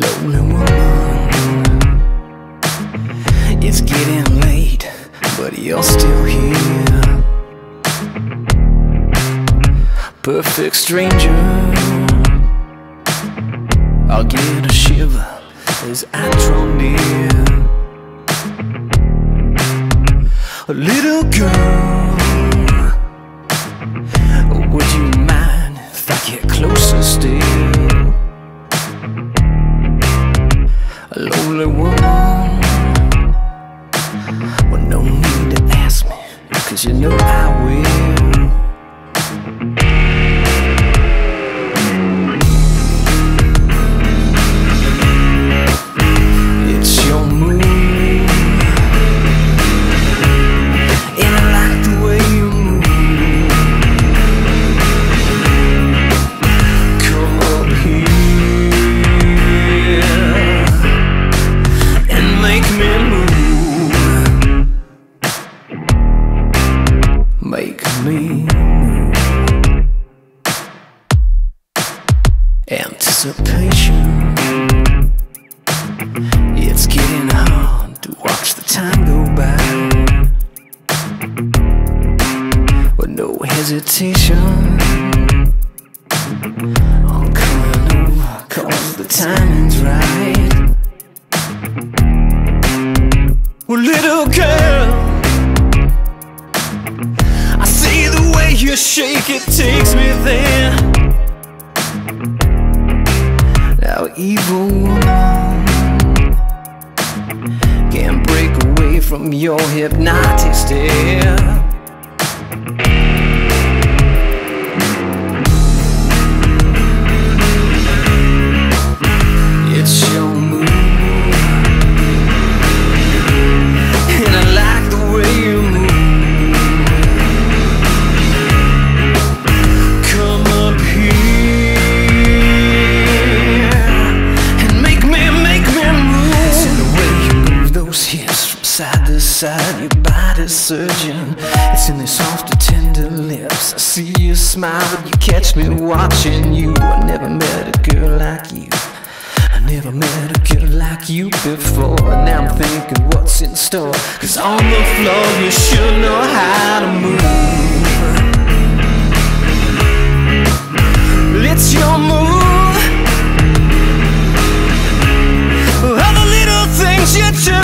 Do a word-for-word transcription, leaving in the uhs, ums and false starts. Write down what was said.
lonely woman. It's getting late, but you're still here. Perfect stranger, I'll get a shiver as I draw near. A little girl, would you mind if I get closer still? A lonely woman, well, no need to ask me, 'cause you know I will. Make me anticipation. It's getting hard to watch the time go by. With no hesitation, I'm coming over 'cause the timing's right. Well, little girl, your shake, it takes me there. Now evil woman can't break away from your hypnotic stare. It's your move, and I like the way you move. Your body's surging, it's in these soft and tender lips. I see you smile, but you catch me watching you. I never met a girl like you. I never met a girl like you before. And now I'm thinking what's in store, 'cause on the floor you should know how to move. It's your move, all the little things you do.